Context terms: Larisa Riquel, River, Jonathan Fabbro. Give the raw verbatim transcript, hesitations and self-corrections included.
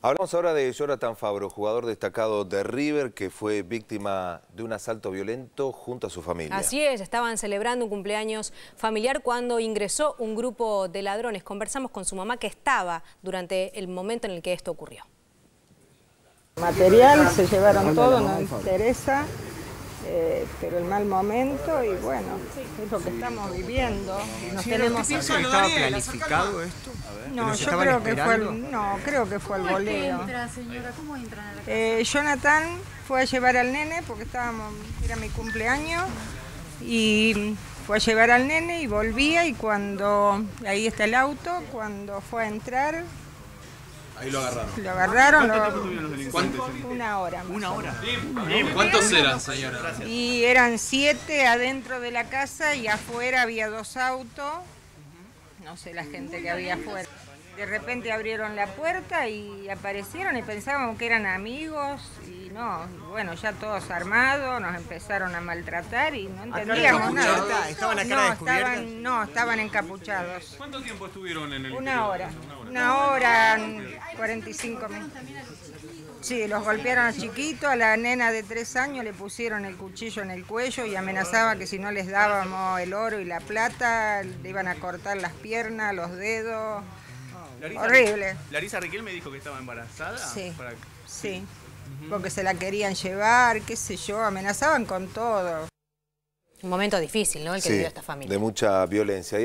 Hablamos ahora de Jonathan Fabbro, jugador destacado de River, que fue víctima de un asalto violento junto a su familia. Así es, estaban celebrando un cumpleaños familiar cuando ingresó un grupo de ladrones. Conversamos con su mamá, que estaba durante el momento en el que esto ocurrió. Material, se llevaron todo, no interesa, eh, pero el mal momento y bueno, es lo que estamos viviendo. Nos tenemos... ¿Estaba planificado esto? No, yo creo que, fue el, no, creo que fue el boleo. ¿Cómo entran a la casa? Eh, Jonathan fue a llevar al nene, porque estábamos, era mi cumpleaños, y fue a llevar al nene y volvía, y cuando, ahí está el auto, cuando fue a entrar... Ahí lo agarraron. Lo agarraron. ¿Cuánto tiempo tuvieron los delincuentes? Una hora. ¿Una hora? ¿Cuántos eran, señora? Gracias. Y eran siete adentro de la casa y afuera había dos autos. No sé la gente que había afuera. De repente abrieron la puerta y aparecieron y pensábamos que eran amigos y no, y bueno, ya todos armados, nos empezaron a maltratar y no entendíamos nada. ¿Estaban a cara descubierta? No, estaban encapuchados. ¿Cuánto tiempo estuvieron en el interior? Una hora, una hora, cuarenta y cinco minutos. Sí, los golpearon a chiquito, a la nena de tres años le pusieron el cuchillo en el cuello y amenazaba que si no les dábamos el oro y la plata, le iban a cortar las piernas, los dedos. Larisa, horrible. Larisa Riquel me dijo que estaba embarazada. Sí, para... sí. Uh-huh. Porque se la querían llevar, qué sé yo, amenazaban con todo. Un momento difícil, ¿no? El que sí, vivió esta familia. De mucha violencia.